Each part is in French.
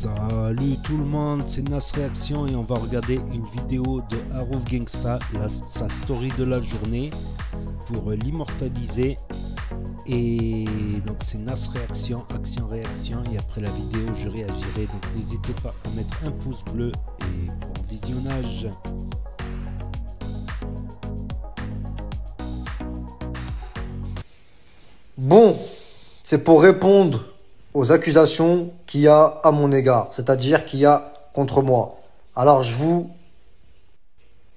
Salut tout le monde, c'est Nas Réaction et on va regarder une vidéo de Arouf Gangsta, sa story de la journée pour l'immortaliser. Et donc c'est Nas Réaction, action-réaction, et après la vidéo je réagirai, donc n'hésitez pas à mettre un pouce bleu et bon visionnage. Bon, c'est pour répondre aux accusations qu'il y a à mon égard, c'est-à-dire qu'il y a contre moi. Alors je vous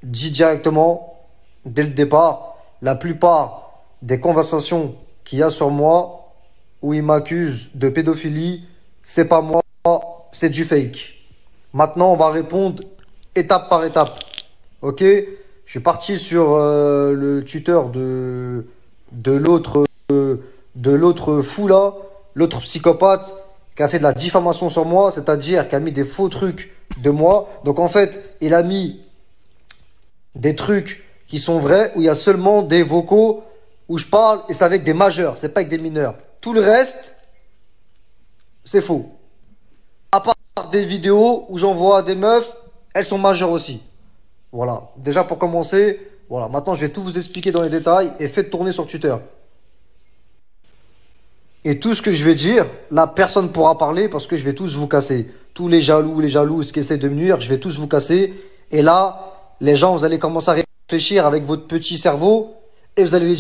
dis directement, dès le départ, la plupart des conversations qu'il y a sur moi où il m'accuse de pédophilie, c'est pas moi, c'est du fake. Maintenant, on va répondre étape par étape. Ok, je suis parti sur le tuteur de l'autre fou là, l'autre psychopathe qui a fait de la diffamation sur moi, c'est-à-dire qui a mis des faux trucs de moi. Donc en fait, il a mis des trucs qui sont vrais, où il y a seulement des vocaux où je parle, et c'est avec des majeurs, c'est pas avec des mineurs. Tout le reste, c'est faux. À part des vidéos où j'envoie des meufs, elles sont majeures aussi. Voilà, déjà pour commencer, voilà. Maintenant je vais tout vous expliquer dans les détails et faites tourner sur Twitter. Et tout ce que je vais dire, la personne pourra parler parce que je vais tous vous casser. Tous les jalouses qui essaient de me nuire, je vais tous vous casser. Et là, les gens, vous allez commencer à réfléchir avec votre petit cerveau et vous allez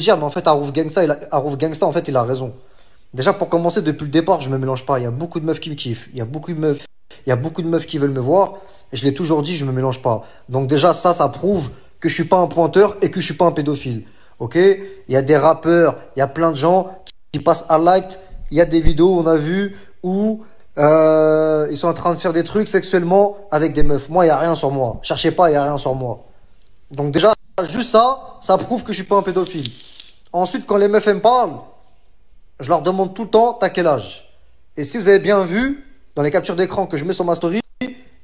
dire, mais en fait, Arouf Gangsta, en fait, il a raison. Déjà, pour commencer, depuis le départ, je me mélange pas. Il y a beaucoup de meufs qui me kiffent. Il y a beaucoup de meufs qui veulent me voir. Et je l'ai toujours dit, je me mélange pas. Donc déjà, ça prouve que je suis pas un pointeur et que je suis pas un pédophile. Ok? Il y a des rappeurs, il y a plein de gens qui passent à l'acte. Il y a des vidéos, on a vu, où ils sont en train de faire des trucs sexuellement avec des meufs. Moi, il n'y a rien sur moi. Cherchez pas, il n'y a rien sur moi. Donc déjà, juste ça prouve que je suis pas un pédophile. Ensuite, quand les meufs elles me parlent, je leur demande tout le temps, t'as quel âge? Et si vous avez bien vu, dans les captures d'écran que je mets sur ma story,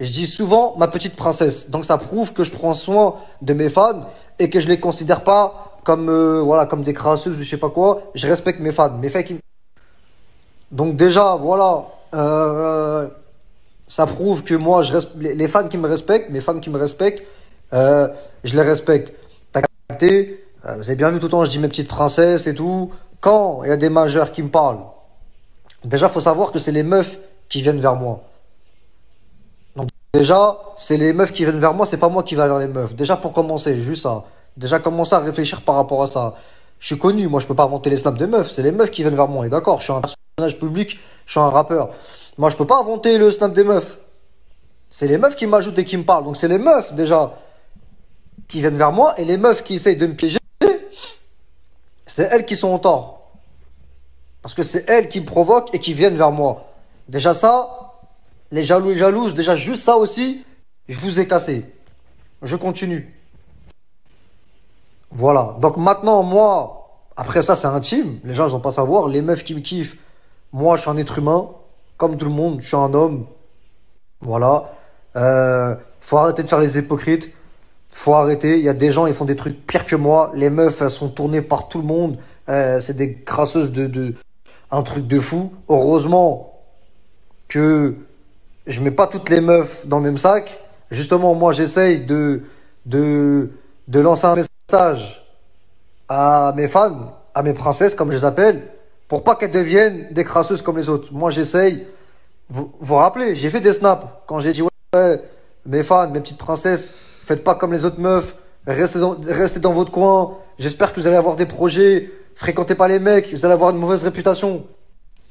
je dis souvent, ma petite princesse. Donc ça prouve que je prends soin de mes fans et que je les considère pas comme voilà, comme des crasseuses ou je sais pas quoi. Je respecte mes fans, donc déjà voilà, ça prouve que moi je les fans qui me respectent, je les respecte. T'as capté? Vous avez bien vu, tout le temps je dis mes petites princesses et tout. Quand il y a des majeurs qui me parlent, déjà faut savoir que c'est les meufs qui viennent vers moi. Donc déjà c'est les meufs qui viennent vers moi, c'est pas moi qui vais vers les meufs. Déjà pour commencer, juste ça. Déjà commencer à réfléchir par rapport à ça. Je suis connu, moi je peux pas inventer les snaps des meufs, c'est les meufs qui viennent vers moi. Et d'accord, je suis un personnage public, je suis un rappeur. Moi je peux pas inventer le snap des meufs. C'est les meufs qui m'ajoutent et qui me parlent. Donc c'est les meufs déjà qui viennent vers moi, et les meufs qui essayent de me piéger, c'est elles qui sont en tort. Parce que c'est elles qui me provoquent et qui viennent vers moi. Déjà ça, les jaloux et jalouses, déjà juste ça aussi, je vous ai cassé. Je continue. Voilà, donc maintenant, moi, après ça, c'est intime, les gens, ils vont pas savoir, les meufs qui me kiffent, moi, je suis un être humain, comme tout le monde, je suis un homme, voilà, faut arrêter de faire les hypocrites, faut arrêter, il y a des gens, ils font des trucs pires que moi, les meufs, elles sont tournées par tout le monde, c'est des crasseuses un truc de fou. Heureusement que je mets pas toutes les meufs dans le même sac, justement, moi, j'essaye de lancer un message à mes fans, à mes princesses comme je les appelle, pour pas qu'elles deviennent des crasseuses comme les autres. Moi j'essaye, vous rappelez, j'ai fait des snaps quand j'ai dit ouais, mes fans, mes petites princesses, faites pas comme les autres meufs, restez dans votre coin, j'espère que vous allez avoir des projets, fréquentez pas les mecs, vous allez avoir une mauvaise réputation.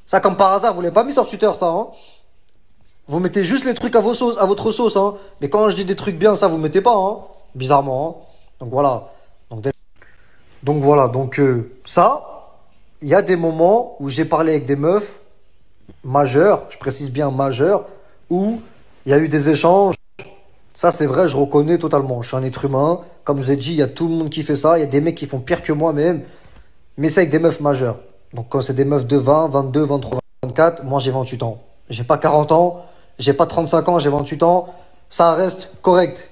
Ça, comme par hasard, vous l'avez pas mis sur Twitter, ça hein. Vous mettez juste les trucs à votre sauce hein. Mais quand je dis des trucs bien, ça vous mettez pas hein, bizarrement hein. Donc voilà. Donc voilà, donc ça, il y a des moments où j'ai parlé avec des meufs majeures, je précise bien majeures, où il y a eu des échanges. Ça c'est vrai, je reconnais totalement, je suis un être humain, comme je vous ai dit, il y a tout le monde qui fait ça, il y a des mecs qui font pire que moi même, mais c'est avec des meufs majeures. Donc quand c'est des meufs de 20, 22, 23, 24, moi j'ai 28 ans. J'ai pas 40 ans, j'ai pas 35 ans, j'ai 28 ans, ça reste correct.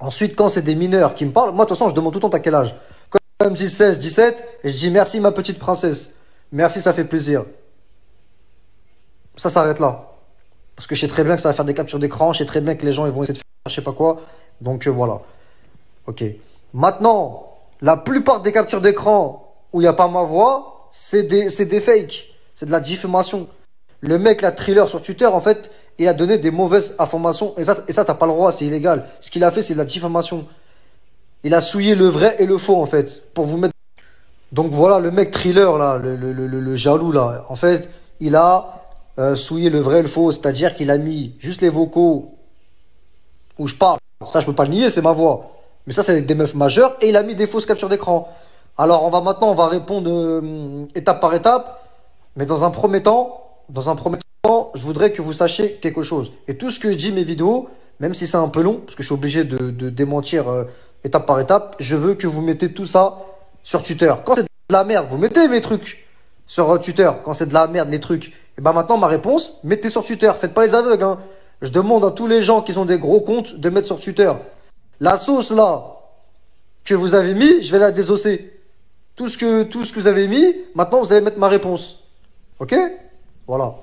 Ensuite, quand c'est des mineurs qui me parlent, moi de toute façon je demande tout le temps t'as quel âge. Comme 16, 17, et je dis merci ma petite princesse, merci ça fait plaisir. Ça s'arrête là. Parce que je sais très bien que ça va faire des captures d'écran, je sais très bien que les gens ils vont essayer de faire je sais pas quoi. Donc voilà. Ok. Maintenant, la plupart des captures d'écran où il n'y a pas ma voix, c'est des fakes. C'est de la diffamation. Le mec, la Thriller sur Twitter, en fait, il a donné des mauvaises informations. Et ça t'as pas le droit, c'est illégal. Ce qu'il a fait, c'est de la diffamation. Il a souillé le vrai et le faux, en fait, pour vous mettre... Donc voilà, le mec Thriller, là, le jaloux, là, en fait, il a... souiller le vrai et le faux, c'est-à-dire qu'il a mis juste les vocaux où je parle. Ça, je peux pas le nier, c'est ma voix. Mais ça, c'est des meufs majeures et il a mis des fausses captures d'écran. Alors, on va répondre étape par étape. Mais dans un premier temps, je voudrais que vous sachiez quelque chose. Et tout ce que je dis mes vidéos, même si c'est un peu long, parce que je suis obligé de démentir étape par étape, je veux que vous mettez tout ça sur Twitter. Quand c'est de la merde, vous mettez mes trucs sur Twitter. Quand c'est de la merde, les trucs... Et bah maintenant, ma réponse, mettez sur Twitter. Faites pas les aveugles, hein. Je demande à tous les gens qui ont des gros comptes de mettre sur Twitter. La sauce, là, que vous avez mis, je vais la désosser. Tout ce que vous avez mis, maintenant, vous allez mettre ma réponse. Ok? Voilà.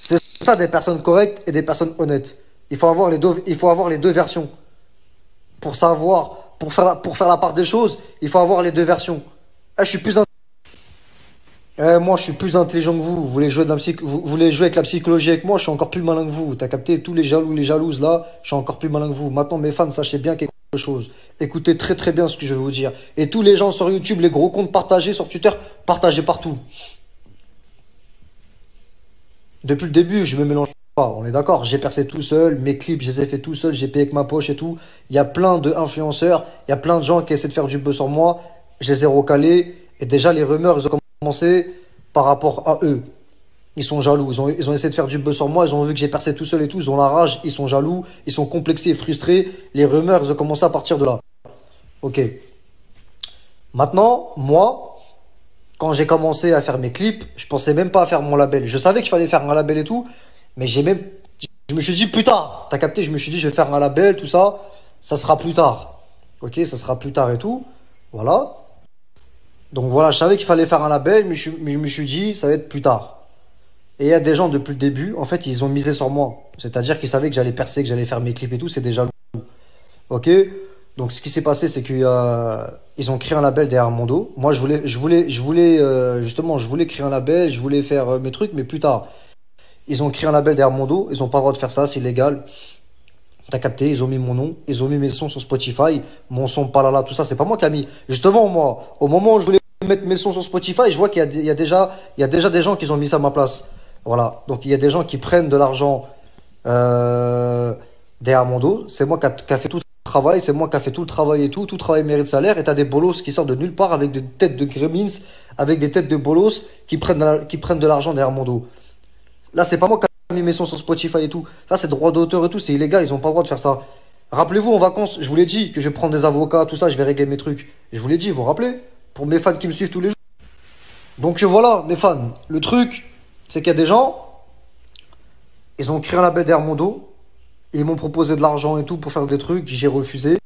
C'est ça, des personnes correctes et des personnes honnêtes. Il faut avoir les deux versions. Pour savoir, pour faire la part des choses, il faut avoir les deux versions. Ah, je suis plus moi, je suis plus intelligent que vous. Vous voulez jouer avec la psychologie avec moi, je suis encore plus malin que vous. T'as capté, tous les jaloux, les jalouses là, je suis encore plus malin que vous. Maintenant, mes fans, sachez bien quelque chose. Écoutez très très bien ce que je vais vous dire. Et tous les gens sur YouTube, les gros comptes partagés sur Twitter, partagez partout. Depuis le début, je me mélange pas. On est d'accord. J'ai percé tout seul, mes clips, je les ai fait tout seul, j'ai payé avec ma poche et tout. Il y a plein de influenceurs, il y a plein de gens qui essaient de faire du buzz sur moi. Je les ai recalés et déjà les rumeurs, ils ont par rapport à eux. Ils sont jaloux, ils ont essayé de faire du buzz sur moi, ils ont vu que j'ai percé tout seul et tout, ils ont la rage, ils sont jaloux, ils sont complexés et frustrés, les rumeurs, ils ont commencé à partir de là. Ok. Maintenant, moi, quand j'ai commencé à faire mes clips, je pensais même pas à faire mon label. Je savais qu'il fallait faire un label et tout, mais je me suis dit plus tard, t'as capté, je me suis dit je vais faire un label, tout ça, ça sera plus tard. Ok, ça sera plus tard et tout, voilà. Donc voilà, je savais qu'il fallait faire un label, mais je me suis dit, ça va être plus tard. Et il y a des gens, depuis le début, en fait, ils ont misé sur moi. C'est-à-dire qu'ils savaient que j'allais percer, que j'allais faire mes clips et tout, c'est déjà lourd. Ok? Donc ce qui s'est passé, c'est qu'ils ont créé un label derrière mon dos. Moi, justement, je voulais créer un label, je voulais faire mes trucs, mais plus tard. Ils ont créé un label derrière mon dos, ils n'ont pas le droit de faire ça, c'est illégal. T'as capté, ils ont mis mon nom, ils ont mis mes sons sur Spotify, mon son palala, tout ça, c'est pas moi qui a mis. Justement, moi, au moment où je voulais mettre mes sons sur Spotify, je vois qu'il y a déjà des gens qui ont mis ça à ma place. Voilà, donc il y a des gens qui prennent de l'argent derrière mon dos. C'est moi qui a fait tout le travail, c'est moi qui a fait tout le travail et tout. Tout travail mérite salaire. Et t'as des bolos qui sortent de nulle part avec des têtes de gremlins, avec des têtes de bolos qui prennent de l'argent derrière mon dos. Là, c'est pas moi qui a mis mes sons sur Spotify et tout. Ça, c'est droit d'auteur et tout. C'est illégal, ils ont pas le droit de faire ça. Rappelez-vous, en vacances, je vous l'ai dit que je vais prendre des avocats, tout ça, je vais régler mes trucs. Je vous l'ai dit, vous vous rappelez? Pour mes fans qui me suivent tous les jours. Donc voilà, mes fans, le truc, c'est qu'il y a des gens, ils ont créé un label derrière mon dos, et ils m'ont proposé de l'argent et tout pour faire des trucs, j'ai refusé.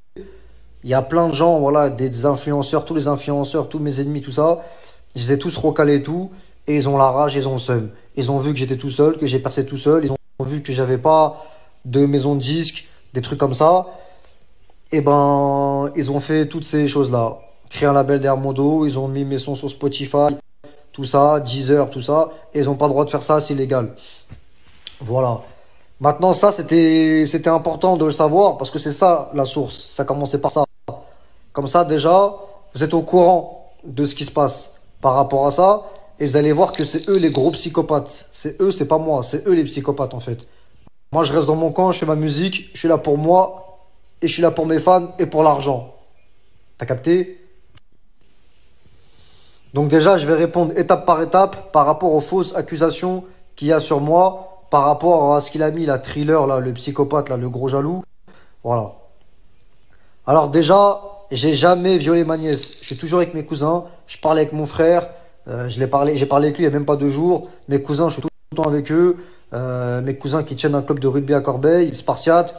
Il y a plein de gens, voilà, des influenceurs, tous les influenceurs, tous mes ennemis, tout ça, je les ai tous recalés et tout, et ils ont la rage, ils ont le seum. Ils ont vu que j'étais tout seul, que j'ai percé tout seul, ils ont vu que j'avais pas de maison de disques, des trucs comme ça. Et ben, ils ont fait toutes ces choses-là. Créer un label derrière mon dos, ils ont mis mes sons sur Spotify, tout ça, Deezer, tout ça, et ils n'ont pas le droit de faire ça, c'est illégal. Voilà. Maintenant, ça, c'était important de le savoir, parce que c'est ça, la source. Ça commençait par ça. Comme ça, déjà, vous êtes au courant de ce qui se passe par rapport à ça, et vous allez voir que c'est eux les gros psychopathes. C'est eux, c'est pas moi, c'est eux les psychopathes, en fait. Moi, je reste dans mon camp, je fais ma musique, je suis là pour moi, et je suis là pour mes fans, et pour l'argent. T'as capté ? Donc déjà, je vais répondre étape par étape par rapport aux fausses accusations qu'il y a sur moi, par rapport à ce qu'il a mis, la Thriller, là, le psychopathe, là, le gros jaloux. Voilà. Alors déjà, j'ai jamais violé ma nièce. Je suis toujours avec mes cousins. Je parlais avec mon frère. J'ai parlé avec lui il n'y a même pas 2 jours. Mes cousins, je suis tout le temps avec eux. Mes cousins qui tiennent un club de rugby à Corbeil, Spartiate.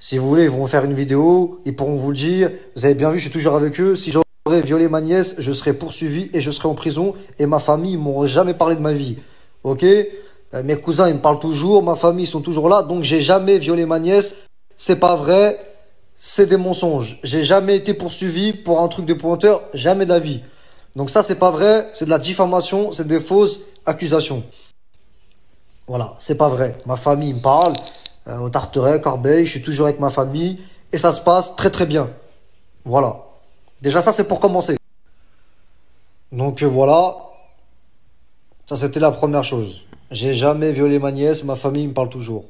Si vous voulez, ils vont faire une vidéo. Ils pourront vous le dire. Vous avez bien vu, je suis toujours avec eux. Si j'aurais violé ma nièce, je serais poursuivi et je serais en prison et ma famille m'aurait jamais parlé de ma vie. Ok, Mes cousins, ils me parlent toujours, ma famille, ils sont toujours là, donc j'ai jamais violé ma nièce. C'est pas vrai, c'est des mensonges. J'ai jamais été poursuivi pour un truc de pointeur, jamais de la vie. Donc ça, c'est pas vrai, c'est de la diffamation, c'est des fausses accusations. Voilà, c'est pas vrai. Ma famille me parle, au Tarteret, Corbeil, je suis toujours avec ma famille, et ça se passe très très bien. Voilà. Déjà ça, c'est pour commencer. Donc voilà, ça c'était la première chose. J'ai jamais violé ma nièce, ma famille me parle toujours.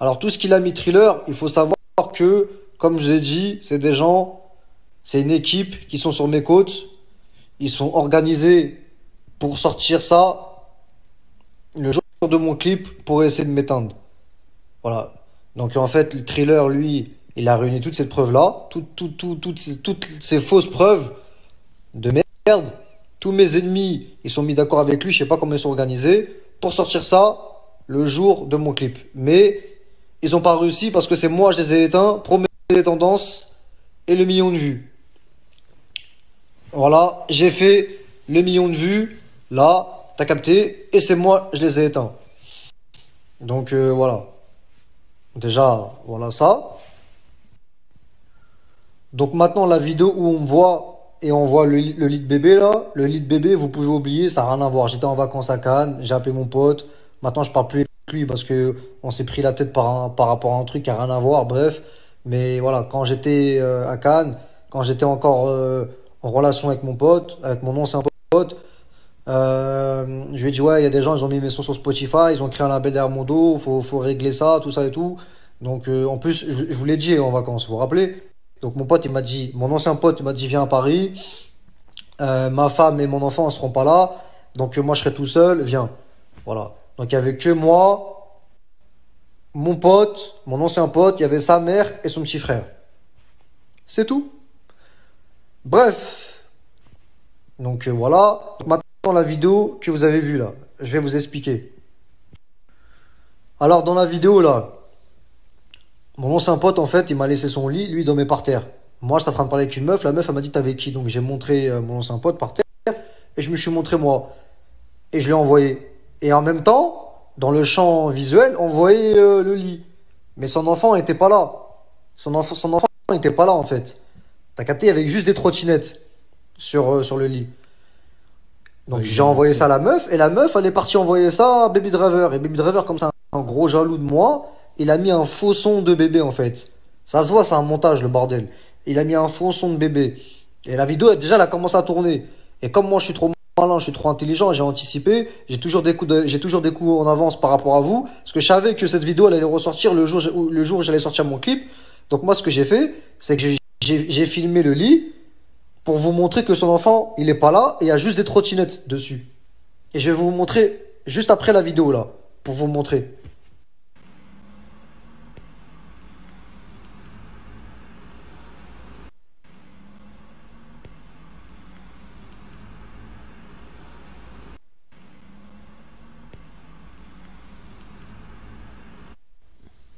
Alors tout ce qu'il a mis Thriller, il faut savoir que, comme je vous ai dit, c'est des gens, c'est une équipe qui sont sur mes côtes, ils sont organisés pour sortir ça le jour de mon clip pour essayer de m'éteindre. Voilà. Donc en fait, le Thriller, lui, il a réuni toute cette preuve-là, toutes ces fausses preuves de merde. Tous mes ennemis, ils sont mis d'accord avec lui, je sais pas comment ils sont organisés, pour sortir ça le jour de mon clip. Mais ils ont pas réussi parce que c'est moi, je les ai éteints, promettre les tendances et le million de vues. Voilà, j'ai fait le million de vues, là, t'as capté, et c'est moi, je les ai éteints. Donc voilà. Déjà, voilà ça. Donc maintenant, la vidéo où on me voit et on voit le lit de bébé, là, le lit de bébé, vous pouvez oublier, ça n'a rien à voir. J'étais en vacances à Cannes, j'ai appelé mon pote, maintenant je parle plus avec lui parce que on s'est pris la tête par rapport à un truc qui n'a rien à voir, bref. Mais voilà, quand j'étais à Cannes, quand j'étais encore en relation avec mon pote, avec mon ancien pote, je lui ai dit, ouais, il y a des gens, ils ont mis mes sons sur Spotify, ils ont créé un label derrière mon dos, faut régler ça, tout ça et tout. Donc en plus, je vous l'ai dit en vacances, vous vous rappelez? Donc mon pote, il m'a dit, mon ancien pote, il m'a dit, viens à Paris, ma femme et mon enfant ne seront pas là, donc moi je serai tout seul, viens. Voilà. Donc il n'y avait que moi, mon pote, mon ancien pote, il y avait sa mère et son petit frère. C'est tout. Bref. Donc voilà. Donc, maintenant la vidéo que vous avez vue là, je vais vous expliquer. Alors dans la vidéo là, mon ancien pote, en fait, il m'a laissé son lit, lui, il dormait par terre. Moi, j'étais en train de parler avec une meuf, la meuf, elle m'a dit, t'avais qui? Donc, j'ai montré mon ancien pote par terre, et je me suis montré moi. Et je l'ai envoyé. Et en même temps, dans le champ visuel, on voyait le lit. Mais son enfant n'était pas là. Son enfant n'était pas là, en fait. T'as capté, il y avait juste des trottinettes sur le lit. Donc, oui, j'ai envoyé ça à la meuf, et la meuf, elle est partie envoyer ça à Baby Driver. Et Baby Driver, comme ça, un gros jaloux de moi, il a mis un faux son de bébé, en fait. Ça se voit, c'est un montage, le bordel. Il a mis un faux son de bébé. Et la vidéo, déjà, elle a commencé à tourner. Et comme moi, je suis trop malin, je suis trop intelligent, j'ai anticipé, j'ai toujours des coups en avance par rapport à vous, parce que je savais que cette vidéo, elle allait ressortir le jour où j'allais sortir mon clip. Donc moi, ce que j'ai fait, c'est que j'ai filmé le lit pour vous montrer que son enfant, il est pas là, et il y a juste des trottinettes dessus. Et je vais vous montrer juste après la vidéo, là, pour vous montrer.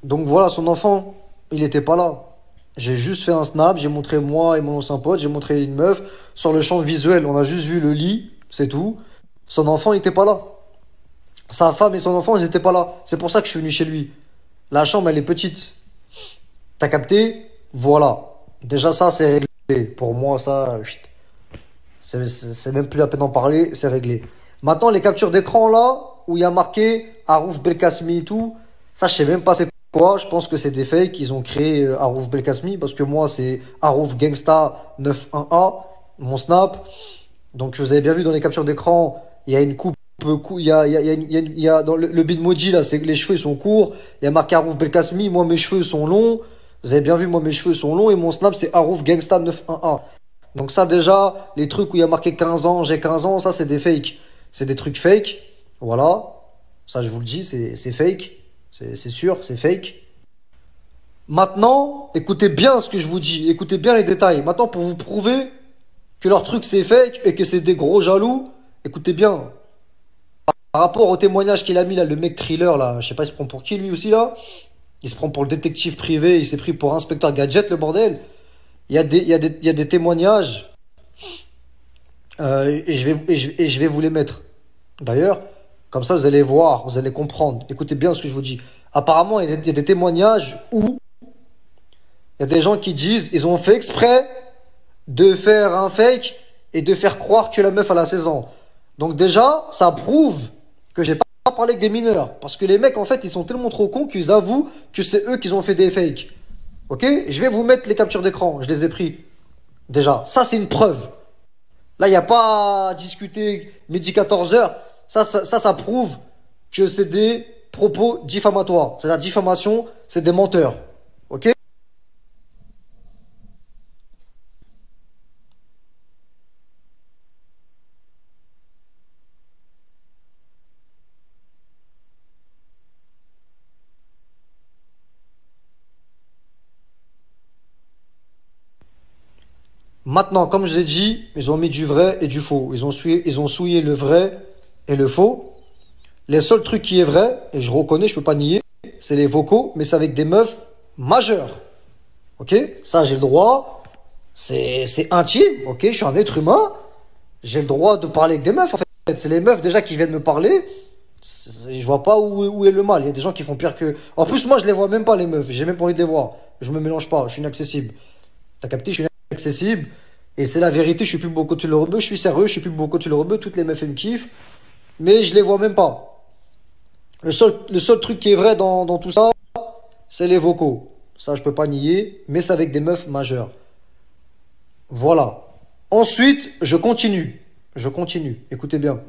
Donc voilà, son enfant, il n'était pas là. J'ai juste fait un snap, j'ai montré moi et mon ancien pote, j'ai montré une meuf. Sur le champ visuel, on a juste vu le lit, c'est tout. Son enfant, il n'était pas là. Sa femme et son enfant, ils n'étaient pas là. C'est pour ça que je suis venu chez lui. La chambre, elle est petite. T'as capté? Voilà. Déjà ça, c'est réglé. Pour moi, ça, c'est même plus la peine d'en parler, c'est réglé. Maintenant, les captures d'écran là, où il y a marqué Arouf Belkasmi et tout, ça, je sais même pas c'est quoi. Je pense que c'est des fakes. Ils ont créé Arouf Belkasmi parce que moi, c'est Arouf Gangsta 91A, mon snap. Donc, vous avez bien vu dans les captures d'écran, il y a une coupe, dans le bitmoji là, c'est que les cheveux ils sont courts. Il y a marqué Arouf Belkasmi. Moi, mes cheveux sont longs. Vous avez bien vu, moi, mes cheveux sont longs et mon snap, c'est Arouf Gangsta 91A. Donc, ça, déjà, les trucs où il y a marqué 15 ans, j'ai 15 ans, ça, c'est des fakes. C'est des trucs fake. Voilà. Ça, je vous le dis, c'est fake. C'est sûr, c'est fake. Maintenant, écoutez bien ce que je vous dis, écoutez bien les détails. Maintenant, pour vous prouver que leur truc c'est fake et que c'est des gros jaloux, écoutez bien. Par rapport au témoignage qu'il a mis là, le mec Thriller là, je sais pas, il se prend pour qui lui aussi là? Il se prend pour le détective privé, il s'est pris pour inspecteur gadget, le bordel. Il y a des témoignages et je vais vous les mettre. D'ailleurs, Comme ça, vous allez voir, vous allez comprendre. Écoutez bien ce que je vous dis. Apparemment, il y a des témoignages où il y a des gens qui disent ils ont fait exprès de faire un fake et de faire croire que la meuf a la 16 ans. Donc déjà, ça prouve que j'ai pas parlé avec des mineurs. Parce que les mecs, en fait, ils sont tellement trop cons qu'ils avouent que c'est eux qui ont fait des fakes. Ok? Je vais vous mettre les captures d'écran. Je les ai pris. Déjà, ça, c'est une preuve. Là, il n'y a pas à discuter midi 14h. Ça prouve que c'est des propos diffamatoires. C'est la diffamation, c'est des menteurs. Ok? Maintenant, comme je l'ai dit, ils ont mis du vrai et du faux. Ils ont souillé le vrai et le faux. Les seuls trucs qui est vrai, et je reconnais, je peux pas nier, c'est les vocaux, mais c'est avec des meufs majeures. Ok? Ça, j'ai le droit. C'est intime. Ok? Je suis un être humain. J'ai le droit de parler avec des meufs, en fait. C'est les meufs, déjà, qui viennent me parler. Je vois pas où est le mal. Il y a des gens qui font pire que... En plus, moi, je les vois même pas, les meufs. J'ai même pas envie de les voir. Je me mélange pas. Je suis inaccessible. T'as capté? Je suis accessible, et c'est la vérité. Je suis plus beau côté le rebeu, je suis sérieux, je suis plus beau côté le rebeu. Toutes les meufs me kiffent, mais je les vois même pas. Le seul truc qui est vrai dans tout ça, c'est les vocaux. Ça, je peux pas nier, mais c'est avec des meufs majeures. Voilà. Ensuite, je continue. Écoutez bien.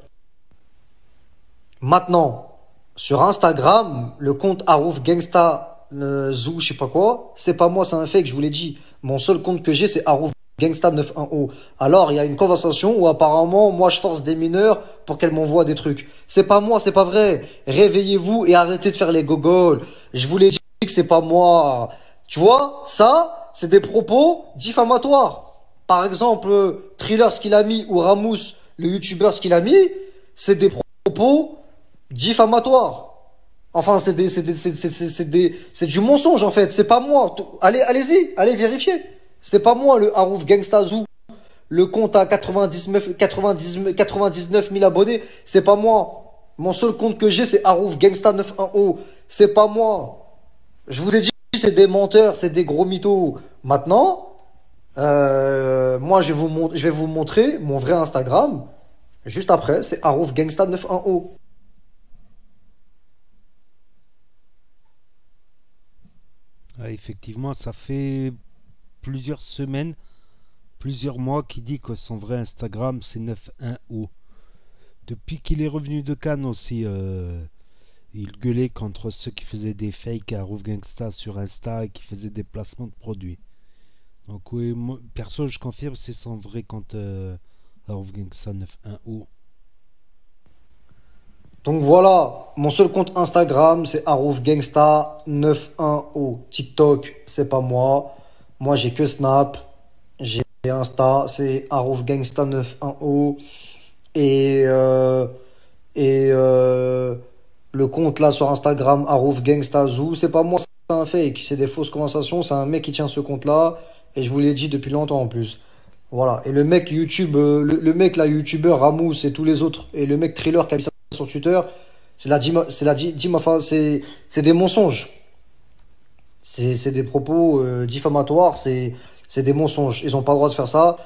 Maintenant, sur Instagram, le compte Arouf Gangsta Zou, je sais pas quoi, c'est pas moi, c'est un fake, je vous l'ai dit. Mon seul compte que j'ai, c'est Arouf Gangsta 910. Alors, il y a une conversation où apparemment, moi, je force des mineurs pour qu'elles m'envoient des trucs. C'est pas moi, c'est pas vrai. Réveillez-vous et arrêtez de faire les gogoles. Je vous l'ai dit que c'est pas moi. Tu vois, ça, c'est des propos diffamatoires. Par exemple, Thriller, ce qu'il a mis, ou Ramous, le youtubeur, ce qu'il a mis, c'est des propos diffamatoires. Enfin, c'est du mensonge, en fait. C'est pas moi. Allez-y. Allez vérifier. C'est pas moi, le Arouf Gangsta Zou. Le compte à 99 000 abonnés. C'est pas moi. Mon seul compte que j'ai, c'est Arouf Gangsta 910. C'est pas moi. Je vous ai dit, c'est des menteurs, c'est des gros mythos. Maintenant, moi, je vais vous montrer mon vrai Instagram. Juste après, c'est Arouf Gangsta 910. Effectivement, ça fait plusieurs semaines, plusieurs mois qu'il dit que son vrai Instagram, c'est 910. Depuis qu'il est revenu de Cannes aussi, il gueulait contre ceux qui faisaient des fakes à Arouf Gangsta sur Insta et qui faisaient des placements de produits. Donc oui, moi, perso, je confirme, c'est son vrai compte Arouf Gangsta 910. Donc voilà, mon seul compte Instagram, c'est Arouf Gangsta 910. TikTok, c'est pas moi. Moi, j'ai que Snap, j'ai Insta, c'est Arouf Gangsta 910. Et le compte là sur Instagram, Arouf Gangsta Zou, c'est pas moi, c'est un fake, c'est des fausses conversations, c'est un mec qui tient ce compte là, et je vous l'ai dit depuis longtemps en plus. Voilà, et le mec YouTube, le mec là, youtubeur Ramous et tous les autres, et le mec Thriller qui a mis ça sur Twitter, c'est des mensonges, c'est des propos diffamatoires, c'est des mensonges. Ils ont pas le droit de faire ça,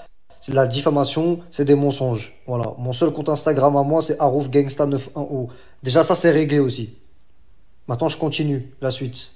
c'est de la diffamation, c'est des mensonges. Voilà, mon seul compte Instagram à moi, c'est Arouf Gangsta 910. Déjà, ça, c'est réglé aussi. Maintenant, je continue la suite.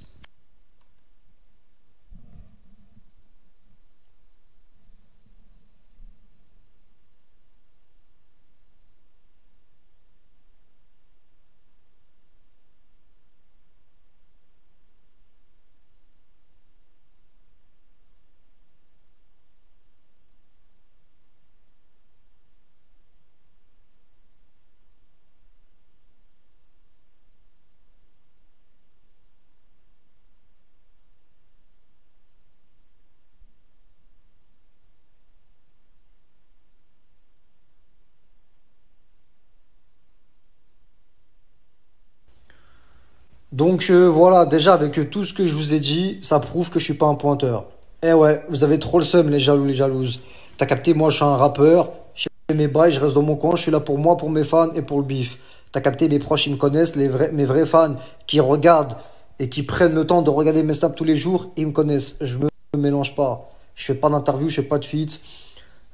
Donc voilà, déjà avec tout ce que je vous ai dit, ça prouve que je suis pas un pointeur. Eh ouais, vous avez trop le seum, les jaloux, les jalouses. T'as capté, moi je suis un rappeur, je fais mes bails, je reste dans mon coin, je suis là pour moi, pour mes fans et pour le bif. T'as capté, mes proches, ils me connaissent, mes vrais fans qui regardent et qui prennent le temps de regarder mes snaps tous les jours, ils me connaissent. Je me mélange pas. Je fais pas d'interview, je fais pas de feat.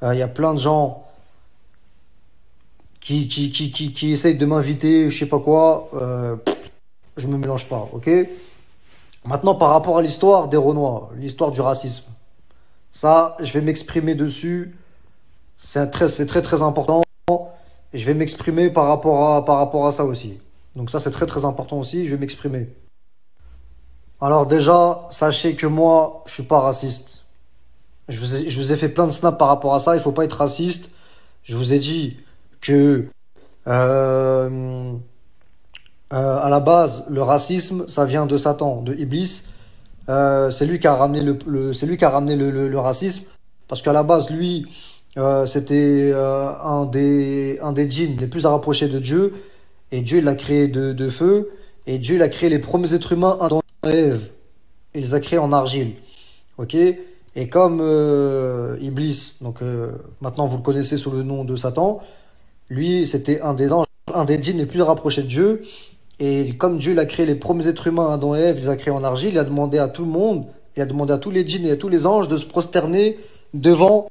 Il y a plein de gens qui essayent de m'inviter, je sais pas quoi. Je me mélange pas, ok? Maintenant, par rapport à l'histoire des Renois, l'histoire du racisme, ça, je vais m'exprimer dessus. C'est très important. Je vais m'exprimer par rapport à ça aussi. Donc ça, c'est très important aussi. Je vais m'exprimer. Alors déjà, sachez que moi, je suis pas raciste. Je vous ai fait plein de snaps par rapport à ça. Il faut pas être raciste. Je vous ai dit que à la base, le racisme, ça vient de Satan, de Iblis. C'est lui qui a ramené le racisme, parce qu'à la base, lui, c'était un des djinns les plus rapprochés de Dieu, et Dieu l'a créé de feu, et Dieu l'a créé les premiers êtres humains, Adam et Ève. Il les a créés en argile, ok. Et comme Iblis, donc maintenant vous le connaissez sous le nom de Satan, lui c'était un des djinns les plus rapprochés de Dieu, et comme Dieu l'a créé les premiers êtres humains, Adam et Ève, il les a créés en argile. Il a demandé à tout le monde, il a demandé à tous les djinns et à tous les anges de se prosterner devant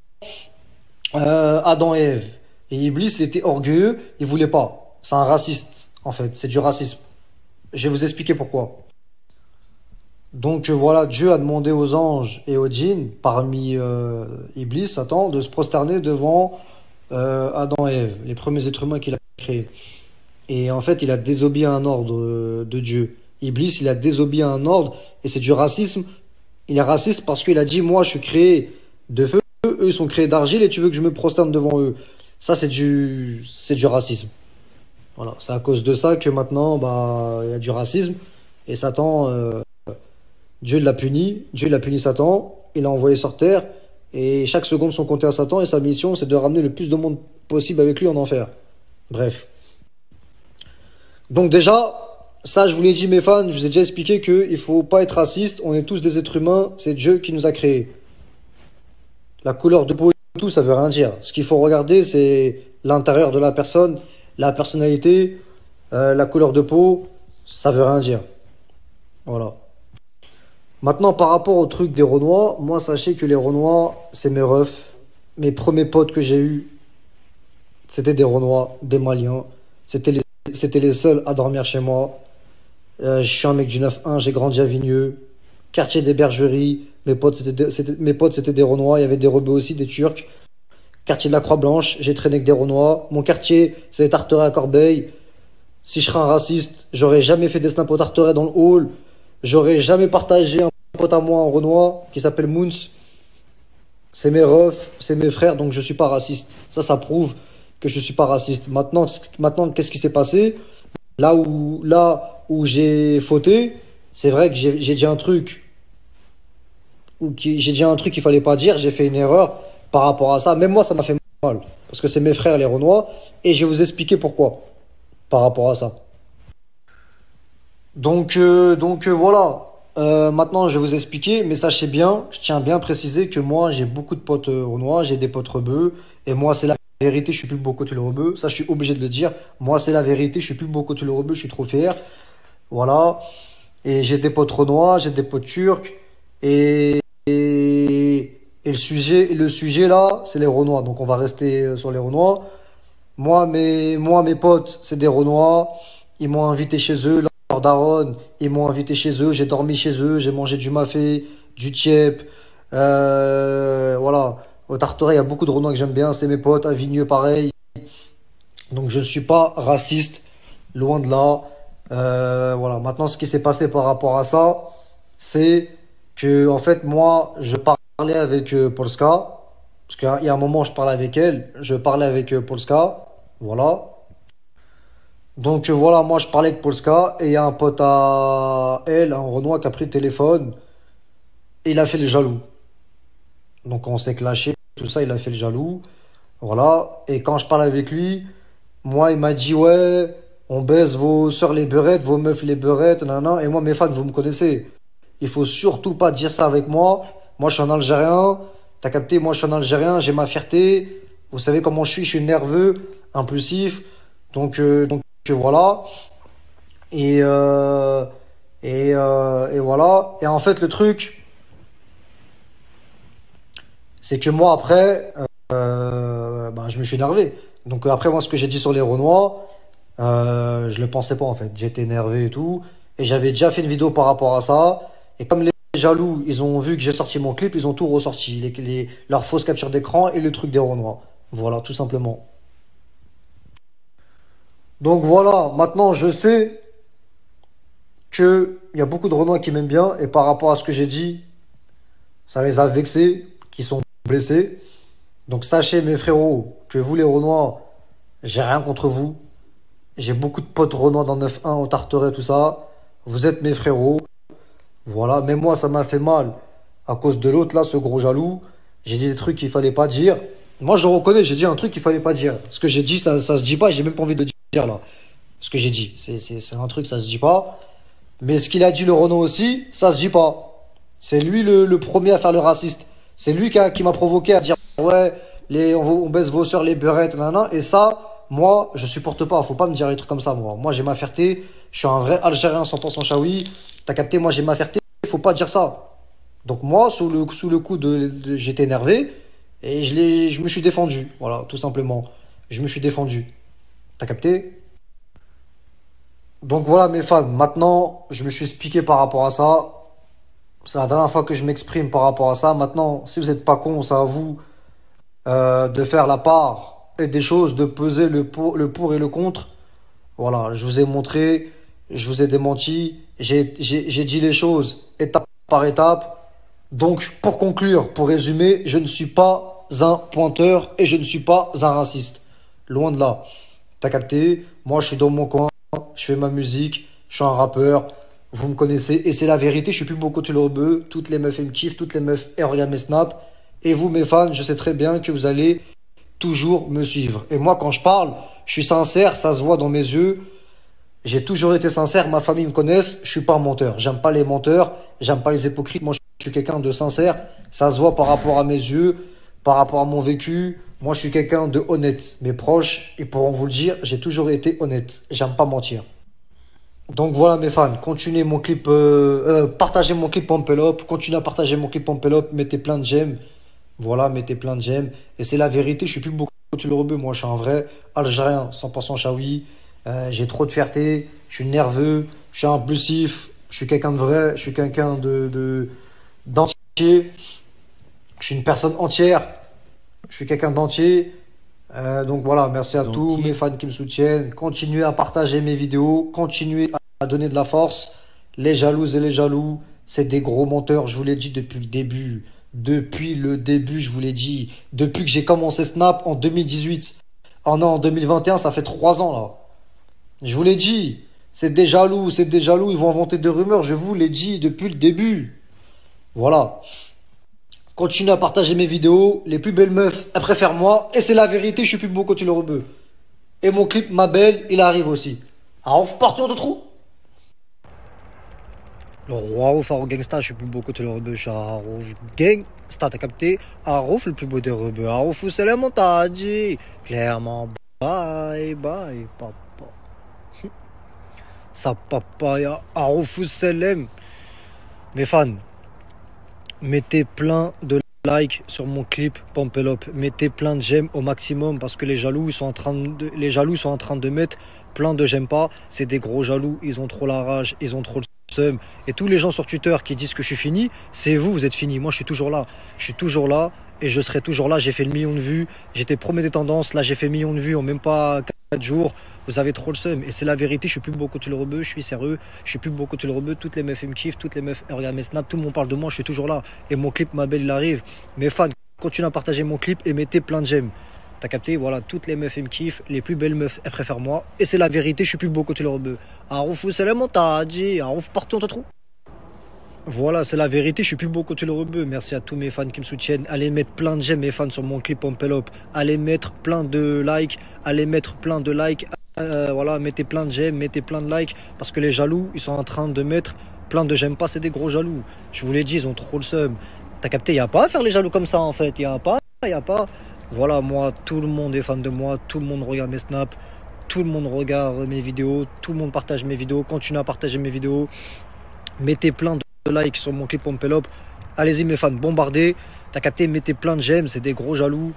Adam et Ève. Et Iblis, il était orgueilleux, il voulait pas. C'est un raciste, en fait. C'est du racisme. Je vais vous expliquer pourquoi. Donc voilà, Dieu a demandé aux anges et aux djinns, parmi Iblis, Satan, de se prosterner devant Adam et Ève, les premiers êtres humains qu'il a créés. Et en fait, il a désobéi à un ordre de Dieu. Iblis, il a désobéi à un ordre, et c'est du racisme. Il est raciste parce qu'il a dit, moi, je suis créé de feu, eux sont créés d'argile, et tu veux que je me prosterne devant eux. Ça, c'est du racisme. Voilà, c'est à cause de ça que maintenant, bah, il y a du racisme, et Satan, Dieu l'a puni. Dieu l'a puni Satan, il l'a envoyé sur terre, et chaque seconde sont comptées à Satan, et sa mission, c'est de ramener le plus de monde possible avec lui en enfer. Bref. Donc déjà, ça, je vous l'ai dit, mes fans, je vous ai déjà expliqué qu'il ne faut pas être raciste, on est tous des êtres humains, c'est Dieu qui nous a créés. La couleur de peau et tout, ça veut rien dire. Ce qu'il faut regarder, c'est l'intérieur de la personne, la personnalité, la couleur de peau, ça veut rien dire. Voilà. Maintenant, par rapport au truc des Renois, moi, sachez que les Renois, c'est mes refs. Mes premiers potes que j'ai eus, c'était des Renois, des Maliens. C'était les seuls à dormir chez moi. Je suis un mec du 9-1, j'ai grandi à Vigneux, quartier des Bergeries. Mes potes, c'était des Renois. Il y avait des Rebeux aussi, des Turcs. Quartier de la Croix-Blanche, j'ai traîné avec des Renois. Mon quartier, c'est les Tarterets à Corbeil. Si je serais un raciste, j'aurais jamais fait des snaps aux Tarterets dans le hall. J'aurais jamais partagé un pote à moi, un Renois, qui s'appelle Mouns. C'est mes refs, c'est mes frères, donc je suis pas raciste. Ça prouve que je suis pas raciste. Maintenant, qu'est-ce qui s'est passé? Là où j'ai fauté, c'est vrai que j'ai dit un truc. J'ai dit un truc qu'il fallait pas dire, j'ai fait une erreur par rapport à ça. Même moi, ça m'a fait mal, parce que c'est mes frères les Renois, et je vais vous expliquer pourquoi par rapport à ça. Donc voilà. Maintenant, je vais vous expliquer, mais sachez bien, je tiens bien à préciser que moi, j'ai beaucoup de potes Renois, j'ai des potes Rebeux, et moi, c'est la vérité. Je suis plus beau que tous les Rebeux, ça, je suis obligé de le dire. Moi, c'est la vérité. Je suis plus beau que tous les Rebeux, je suis trop fier. Voilà. Et j'ai des potes Renois, j'ai des potes Turcs, et le sujet là, c'est les Renois. Donc on va rester sur les Renois. Moi mes potes, c'est des Renois. Ils m'ont invité chez eux, leur daronne. Ils m'ont invité chez eux. J'ai dormi chez eux. J'ai mangé du mafé, du tiep. Voilà. Au Tartaret, il y a beaucoup de Renois que j'aime bien. C'est mes potes. À Vigneux, pareil. Donc je ne suis pas raciste. Loin de là. Voilà. Maintenant, ce qui s'est passé par rapport à ça, c'est que, en fait, moi, je parlais avec Polska, parce qu'il y a un moment, je parlais avec elle, je parlais avec Polska, voilà. Donc, voilà, moi, je parlais avec Polska, et il y a un pote à elle, un Renois, qui a pris le téléphone, et il a fait le jaloux. Donc, on s'est clashé, tout ça, il a fait le jaloux, voilà. Et quand je parlais avec lui, moi, il m'a dit, ouais, on baisse vos soeurs les beurettes, vos meufs les beurettes, nanana, et moi, mes fans, vous me connaissez. Il faut surtout pas dire ça avec moi. Moi, je suis un Algérien. T'as capté? Moi, je suis un Algérien. J'ai ma fierté. Vous savez comment je suis nerveux, impulsif. Donc voilà. Et voilà. Et en fait, le truc, c'est que moi, après, je me suis énervé. Donc après, moi, ce que j'ai dit sur les Renois, je le pensais pas, en fait. J'étais énervé et tout. Et j'avais déjà fait une vidéo par rapport à ça. Et comme les jaloux, ils ont vu que j'ai sorti mon clip, ils ont tout ressorti. Leurs fausses captures d'écran et le truc des Renois. Voilà, tout simplement. Donc voilà, maintenant, je sais qu'il y a beaucoup de Renois qui m'aiment bien. Et par rapport à ce que j'ai dit, ça les a vexés, qui sont blessés. Donc sachez, mes frérots, que vous, les Renois, j'ai rien contre vous. J'ai beaucoup de potes Renois dans 9-1, au Tartaret, tout ça. Vous êtes mes frérots. Voilà, mais moi, ça m'a fait mal à cause de l'autre, là, ce gros jaloux. J'ai dit des trucs qu'il fallait pas dire. Moi, je reconnais, j'ai dit un truc qu'il fallait pas dire. Ce que j'ai dit, ça se dit pas, j'ai même pas envie de dire, là. Ce que j'ai dit, c'est un truc, ça se dit pas. Mais ce qu'il a dit, le Renois aussi, ça se dit pas. C'est lui le premier à faire le raciste. C'est lui qui m'a provoqué à dire « Ouais, on baisse vos soeurs, les beurettes, nanana ». Et ça, moi, je supporte pas. Faut pas me dire les trucs comme ça, moi. Moi, j'ai ma fierté. Je suis un vrai Algérien 100% chaoui. T'as capté, moi, j'ai ma fierté. Faut pas dire ça. Donc moi, sous le coup de j'étais énervé. Et je me suis défendu. Voilà, tout simplement. Je me suis défendu. T'as capté? Donc voilà, mes fans. Maintenant, je me suis expliqué par rapport à ça. C'est la dernière fois que je m'exprime par rapport à ça. Maintenant, si vous n'êtes pas con, c'est à vous de faire la part et des choses, de peser le pour et le contre. Voilà, je vous ai montré, je vous ai démenti, j'ai dit les choses étape par étape. Donc, pour conclure, pour résumer, je ne suis pas un pointeur et je ne suis pas un raciste. Loin de là. T'as capté? Moi, je suis dans mon coin, je fais ma musique, je suis un rappeur. Vous me connaissez, et c'est la vérité, je suis plus beaucoup tulobeux, toutes les meufs, elles me kiffent, toutes les meufs, elles regardent mes snaps, et vous, mes fans, je sais très bien que vous allez toujours me suivre. Et moi, quand je parle, je suis sincère, ça se voit dans mes yeux, j'ai toujours été sincère, ma famille me connaisse, je suis pas un menteur, j'aime pas les menteurs, j'aime pas les hypocrites, moi, je suis quelqu'un de sincère, ça se voit par rapport à mes yeux, par rapport à mon vécu, moi, je suis quelqu'un de honnête. Mes proches, ils pourront vous le dire, j'ai toujours été honnête, j'aime pas mentir. Donc voilà mes fans, continuez mon clip, partagez mon clip Pompelop, continuez à partager mon clip Pompelop, mettez plein de j'aime, voilà, mettez plein de j'aime, et c'est la vérité, je suis plus beaucoup de rebeu, moi je suis un vrai Algérien, 100% chaoui, j'ai trop de fierté, je suis nerveux, je suis impulsif, je suis quelqu'un de vrai, je suis quelqu'un d'entier, je suis une personne entière, je suis quelqu'un d'entier. Donc voilà, merci à tous mes fans qui me soutiennent. Continuez à partager mes vidéos, continuez à donner de la force. Les jalouses et les jaloux, c'est des gros menteurs, je vous l'ai dit depuis le début. Depuis le début, je vous l'ai dit. Depuis que j'ai commencé Snap en 2018. En 2021, ça fait 3 ans là. Je vous l'ai dit, c'est des jaloux, ils vont inventer des rumeurs, je vous l'ai dit depuis le début. Voilà. Continuez à partager mes vidéos, les plus belles meufs, elles préfèrent moi, et c'est la vérité, je suis plus beau que tu le rebeu. Et mon clip, ma belle, il arrive aussi. Arouf partout de trou. Le roi Arouf, Arouf Gangsta, je suis plus beau que tu le rebeu, je suis Arouf Gangsta, t'as capté? Arouf, le plus beau des rebeux, Arouf, c'est la montagne. Clairement, bye, bye, papa. Sa papa, ya Arouf, c'est l'aime. Mes fans. Mettez plein de likes sur mon clip Pompelop. Mettez plein de j'aime au maximum parce que les jaloux sont en train de, mettre plein de j'aime pas. C'est des gros jaloux, ils ont trop la rage, ils ont trop le seum. Et tous les gens sur Twitter qui disent que je suis fini, c'est vous, vous êtes fini. Moi, je suis toujours là. Je suis toujours là et je serai toujours là. J'ai fait le 1 million de vues. J'étais premier des tendances. Là, j'ai fait 1 million de vues en même pas 4 jours. Vous avez trop le seum. Et c'est la vérité. Je suis plus beau que tu le rebeu. Je suis sérieux. Je suis plus beau que tu le rebeu. Toutes les meufs me kiffent. Toutes les meufs regardent mes snaps. Tout le monde parle de moi. Je suis toujours là. Et mon clip, ma belle, il arrive. Mes fans, continuez à partager mon clip et mettez plein de j'aime. T'as capté? Voilà. Toutes les meufs me kiffent. Les plus belles meufs, elles préfèrent moi. Et c'est la vérité. Je suis plus beau que tu le rebeu. Arouf, c'est la montagne. Arouf, partout, on te trouve. Voilà, c'est la vérité, je suis plus beau que tu le rebeu. Merci à tous mes fans qui me soutiennent. Allez mettre plein de j'aime mes fans sur mon clip Pompelop. Allez mettre plein de likes. Allez mettre plein de likes. Voilà, mettez plein de j'aime, mettez plein de likes. Parce que les jaloux, ils sont en train de mettre plein de j'aime pas, c'est des gros jaloux. Je vous l'ai dit, ils ont trop le seum. T'as capté, il n'y a pas à faire les jaloux comme ça en fait. Il n'y a pas, il n'y a pas. Voilà, moi, tout le monde est fan de moi. Tout le monde regarde mes snaps. Tout le monde regarde mes vidéos, tout le monde partage mes vidéos, continuez à partager mes vidéos. Mettez plein de likes sur mon clip Pompelop. Allez-y mes fans, bombardez. T'as capté, mettez plein de j'aime, c'est des gros jaloux.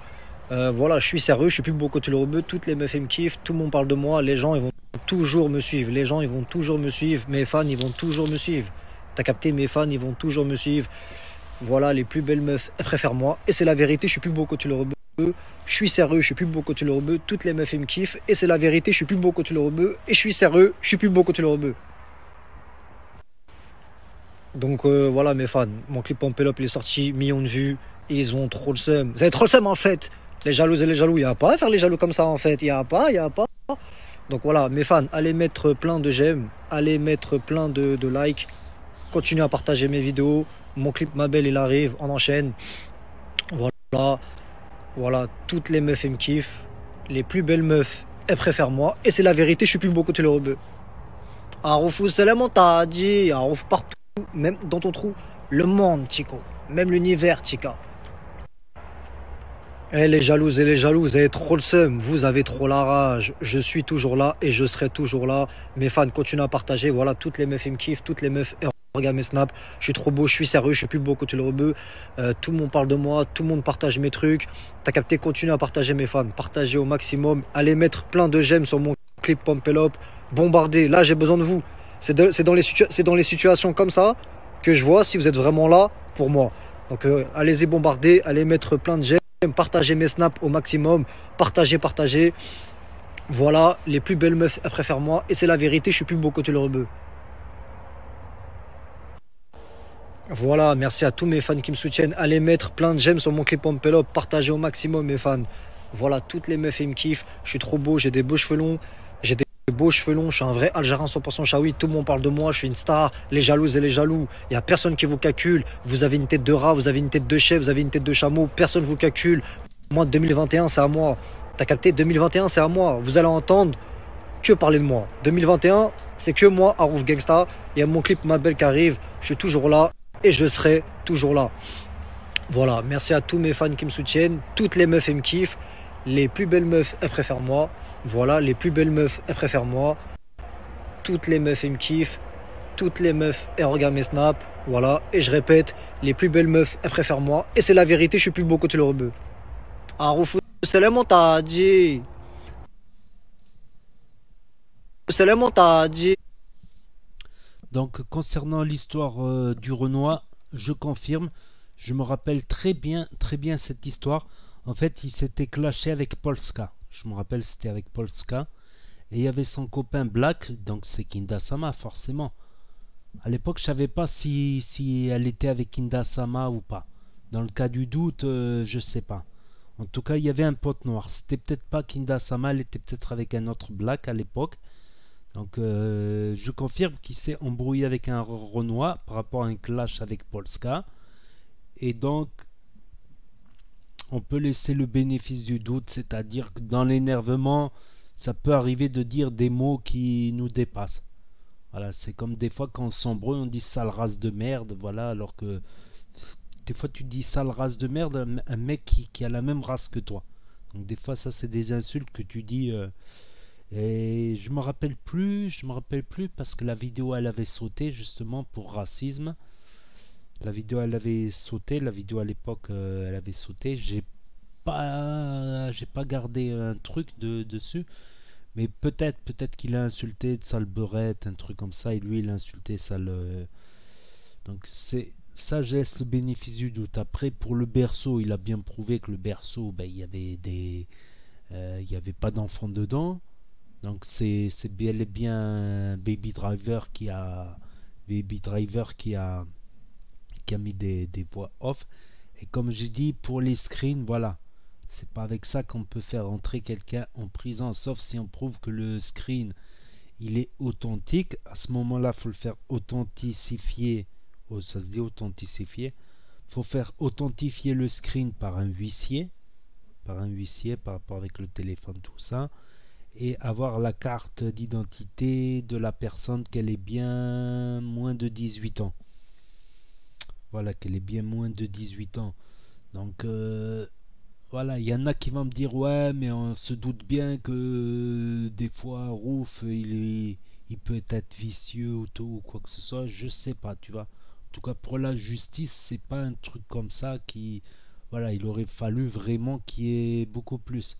Voilà, je suis sérieux, je suis plus beau côté le rebeu. Toutes les meufs, elles me kiffent, tout le monde parle de moi. Les gens, ils vont toujours me suivre. Les gens, ils vont toujours me suivre. Mes fans, ils vont toujours me suivre. T'as capté, mes fans, ils vont toujours me suivre. Voilà, les plus belles meufs, elles préfèrent moi. Et c'est la vérité, je suis plus beau côté le rebeu. Je suis sérieux, je suis plus beau côté le rebeu. Toutes les meufs, elles me kiffent. Et c'est la vérité, je suis plus beau côté le rebeu. Et je suis sérieux, je suis plus beau côté le rebeu. Donc voilà mes fans, mon clip Pompelop est sorti, millions de vues, ils ont trop le seum. Vous avez trop le seum en fait, les jalouses et les jaloux, il n'y a pas à faire les jaloux comme ça en fait, il n'y a pas, il n'y a pas. Donc voilà mes fans, allez mettre plein de j'aime, allez mettre plein de likes, continuez à partager mes vidéos, mon clip Ma Belle il arrive, on enchaîne. Voilà, voilà, toutes les meufs elles me kiffent, les plus belles meufs elles préfèrent moi, et c'est la vérité, je suis plus beau côté le rebeu. Arouf, c'est la montagne, Arouf partout. Même dans ton trou, le monde, Chico. Même l'univers, Chica. Eh les jalouses et les jalouses, vous avez trop le seum, vous avez trop la rage. Je suis toujours là et je serai toujours là. Mes fans, continuez à partager. Voilà, toutes les meufs, ils me kiffent. Toutes les meufs, regardez mes snaps. Je suis trop beau, je suis sérieux, je suis plus beau côté le rebeu. Tout le monde parle de moi, tout le monde partage mes trucs. T'as capté, continuez à partager mes fans. Partagez au maximum. Allez mettre plein de j'aime sur mon clip Pompelop. Bombardez, là j'ai besoin de vous. C'est dans les situations comme ça que je vois si vous êtes vraiment là pour moi. Donc allez-y bombarder, allez mettre plein de j'aime, partagez mes snaps au maximum, partagez, partagez. Voilà, les plus belles meufs elles préfèrent moi et c'est la vérité, je suis plus beau côté le rebeu. Voilà, merci à tous mes fans qui me soutiennent. Allez mettre plein de j'aime sur mon clip Pompelop, partagez au maximum mes fans. Voilà, toutes les meufs elles me kiffent, je suis trop beau, j'ai des beaux cheveux longs, j'ai des beaux cheveux longs, je suis un vrai Algérien 100% chaoui, tout le monde parle de moi, je suis une star, les jalouses et les jaloux, il n'y a personne qui vous calcule, vous avez une tête de rat, vous avez une tête de chèvre, vous avez une tête de chameau, personne vous calcule, moi 2021 c'est à moi, t'as capté, 2021 c'est à moi, vous allez entendre que parler de moi, 2021 c'est que moi, Arouf Gangsta, il y a mon clip Ma Belle qui arrive, je suis toujours là et je serai toujours là. Voilà, merci à tous mes fans qui me soutiennent, toutes les meufs elles me kiffent, les plus belles meufs, elles préfèrent moi. Voilà, les plus belles meufs, elles préfèrent moi. Toutes les meufs, elles me kiffent. Toutes les meufs, elles regardent mes snaps. Voilà, et je répète, les plus belles meufs, elles préfèrent moi. Et c'est la vérité, je suis plus beau côté le rebeu. Arouf, c'est la montagne. C'est la montagne. Donc, concernant l'histoire du Renoir, je confirme. Je me rappelle très bien cette histoire. En fait, il s'était clashé avec Polska. Je me rappelle, c'était avec Polska. Et il y avait son copain Black, donc c'est Kinda Sama, forcément. À l'époque, je ne savais pas si elle était avec Kinda Sama ou pas. Dans le cas du doute, je ne sais pas. En tout cas, il y avait un pote noir. C'était peut-être pas Kinda Sama, elle était peut-être avec un autre Black à l'époque. Donc, je confirme qu'il s'est embrouillé avec un Renoir par rapport à un clash avec Polska. Et donc, on peut laisser le bénéfice du doute, c'est-à-dire que dans l'énervement, ça peut arriver de dire des mots qui nous dépassent. Voilà, c'est comme des fois quand on s'embrouille, on dit sale race de merde, voilà, alors que des fois tu dis sale race de merde, un mec qui a la même race que toi. Donc des fois, ça c'est des insultes que tu dis. Et je me rappelle plus parce que la vidéo elle avait sauté justement pour racisme. La vidéo elle avait sauté, la vidéo à l'époque elle avait sauté, j'ai pas gardé un truc dessus, mais peut-être qu'il a insulté de sale beurette, un truc comme ça, et lui il a insulté sale. Donc c'est ça, je laisse le bénéfice du doute. Après pour le berceau, il a bien prouvé que le berceau, ben, il y avait pas d'enfant dedans, donc c'est bel et bien Baby Driver qui a mis des voix off, et comme j'ai dit pour les screens, voilà, c'est pas avec ça qu'on peut faire entrer quelqu'un en prison, sauf si on prouve que le screen il est authentique. À ce moment là faut le faire authentifier, oh, ça se dit authentifier, faut faire authentifier le screen par un huissier, par rapport avec le téléphone, tout ça, et avoir la carte d'identité de la personne, qu'elle est bien moins de 18 ans. Voilà, qu'elle est bien moins de 18 ans. Donc voilà, il y en a qui vont me dire ouais, mais on se doute bien que des fois Arouf il peut être vicieux ou tout ou quoi que ce soit, je sais pas, tu vois. En tout cas pour la justice, c'est pas un truc comme ça qui, voilà, il aurait fallu vraiment qu'il y ait beaucoup plus.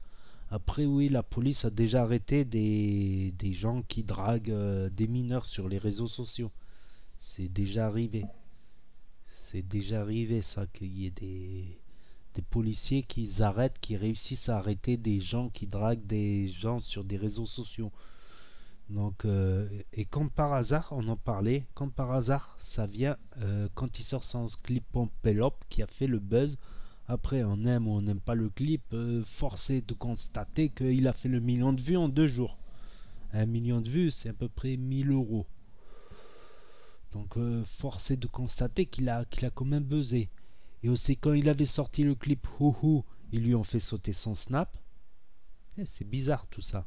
Après oui, la police a déjà arrêté des gens qui draguent des mineurs sur les réseaux sociaux. C'est déjà arrivé. C'est déjà arrivé ça, qu'il y ait des policiers qui arrêtent, qui réussissent à arrêter des gens qui draguent des gens sur des réseaux sociaux. Donc, et comme par hasard, on en parlait, comme par hasard, ça vient quand il sort son clip Pompelop qui a fait le buzz. Après, on aime ou on n'aime pas le clip, force est de constater qu'il a fait le million de vues en 2 jours. 1 million de vues, c'est à peu près 1000 €. Donc, force est de constater qu'il a quand même buzzé. Et aussi, quand il avait sorti le clip Houhou, ils lui ont fait sauter son snap. C'est bizarre tout ça.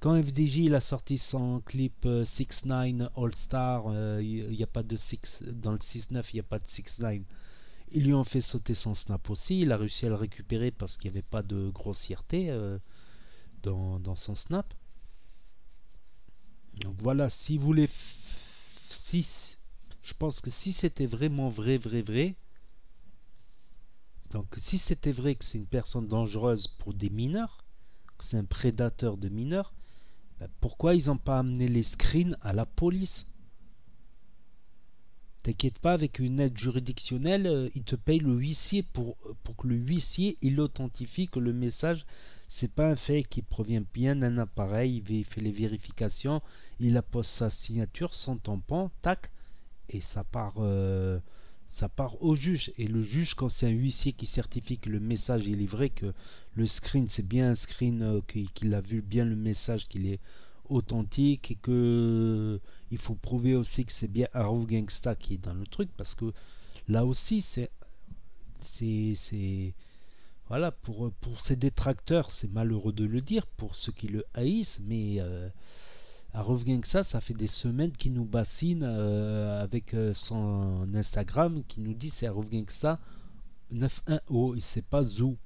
Quand FDJ il a sorti son clip 6ix9ine All Star, il n'y a pas de 6 dans le 6-9, il n'y a pas de 6ix9ine. Ils lui ont fait sauter son snap aussi. Il a réussi à le récupérer parce qu'il n'y avait pas de grossièreté dans son snap. Donc voilà, si vous voulez... je pense que si c'était vraiment vrai... Donc si c'était vrai que c'est une personne dangereuse pour des mineurs, que c'est un prédateur de mineurs, ben pourquoi ils n'ont pas amené les screens à la police? T'inquiète pas, avec une aide juridictionnelle, ils te payent le huissier pour que le huissier il authentifie que le message, c'est pas un fait qui provient bien d'un appareil, il fait les vérifications, il appose sa signature, son tampon, tac, et ça part au juge. Et le juge, quand c'est un huissier qui certifie que le message est vrai, que le screen c'est bien un screen, qu'il a vu bien le message, qu'il est authentique, et que il faut prouver aussi que c'est bien Arouf Gangsta qui est dans le truc, parce que là aussi c'est voilà, pour ses détracteurs, c'est malheureux de le dire, pour ceux qui le haïssent, mais Arouf Gangsta, ça fait des semaines qu'il nous bassine avec son Instagram qui nous dit c'est Arouf Gangsta 910 et c'est pas Zou.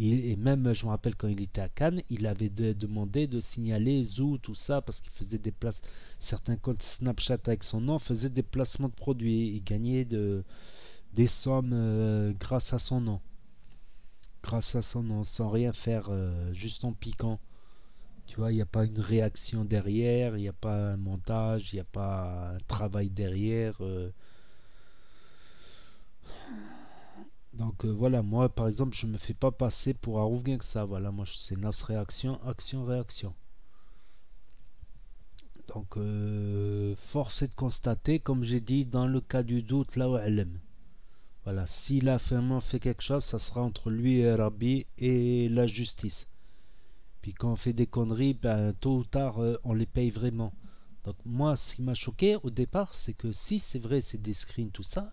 Et même, je me rappelle quand il était à Cannes, il avait demandé de signaler Zou, tout ça, parce qu'il faisait des places. Certains comptes Snapchat avec son nom faisaient des placements de produits. Il gagnait des sommes grâce à son nom. Grâce à son nom, sans rien faire, juste en piquant. Tu vois, il n'y a pas une réaction derrière, il n'y a pas un montage, il n'y a pas un travail derrière. Donc voilà, moi par exemple, je me fais pas passer pour Arouf Gangsta. Voilà, moi c'est Nas Réaction, action, réaction. Donc force est de constater, comme j'ai dit, dans le cas du doute, là où elle aime. Voilà, s'il a vraiment fait quelque chose, ça sera entre lui et Rabbi et la justice. Puis quand on fait des conneries, ben, tôt ou tard, on les paye vraiment. Donc moi, ce qui m'a choqué au départ, c'est que si c'est vrai, c'est des screens, tout ça,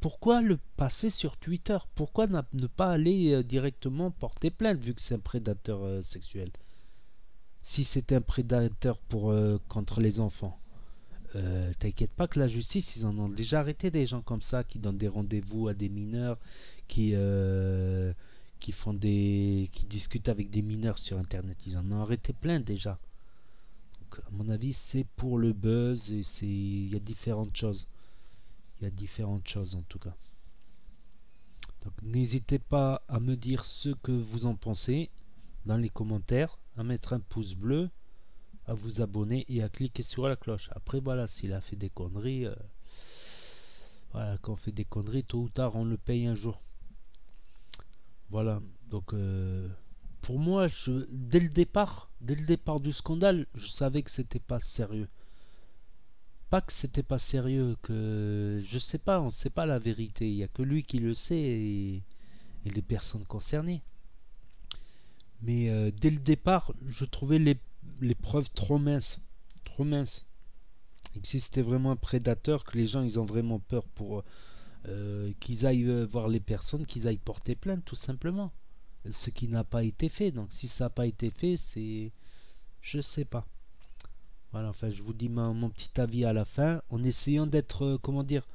pourquoi le passer sur Twitter? Pourquoi ne pas aller directement porter plainte vu que c'est un prédateur sexuel? Si c'était un prédateur contre les enfants, t'inquiète pas que la justice, ils en ont déjà arrêté des gens comme ça, qui donnent des rendez-vous à des mineurs, qui discutent avec des mineurs sur internet. Ils en ont arrêté plein déjà. Donc, à mon avis, c'est pour le buzz, et il y a différentes choses. Il y a différentes choses en tout cas. Donc n'hésitez pas à me dire ce que vous en pensez dans les commentaires, à mettre un pouce bleu, à vous abonner et à cliquer sur la cloche. Après voilà, s'il a fait des conneries, voilà, quand on fait des conneries, tôt ou tard on le paye un jour. Voilà, donc pour moi, dès le départ du scandale, je savais que c'était pas sérieux. Que c'était pas sérieux, que je sais pas, on sait pas la vérité, il n'y a que lui qui le sait et les personnes concernées. Mais dès le départ, je trouvais les preuves trop minces. Et que si c'était vraiment un prédateur, que les gens ils ont vraiment peur pour qu'ils aillent voir les personnes, qu'ils aillent porter plainte tout simplement. Ce qui n'a pas été fait, donc si ça n'a pas été fait, c'est je sais pas. Voilà, enfin, je vous dis mon petit avis à la fin, en essayant d'être, comment dire,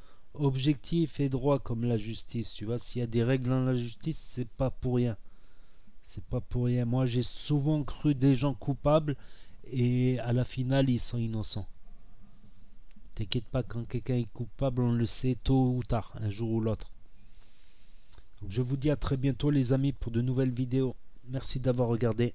objectif et droit comme la justice, tu vois. S'il y a des règles dans la justice, c'est pas pour rien. C'est pas pour rien. Moi, j'ai souvent cru des gens coupables et à la finale, ils sont innocents. T'inquiète pas, quand quelqu'un est coupable, on le sait tôt ou tard, un jour ou l'autre. Je vous dis à très bientôt les amis pour de nouvelles vidéos. Merci d'avoir regardé.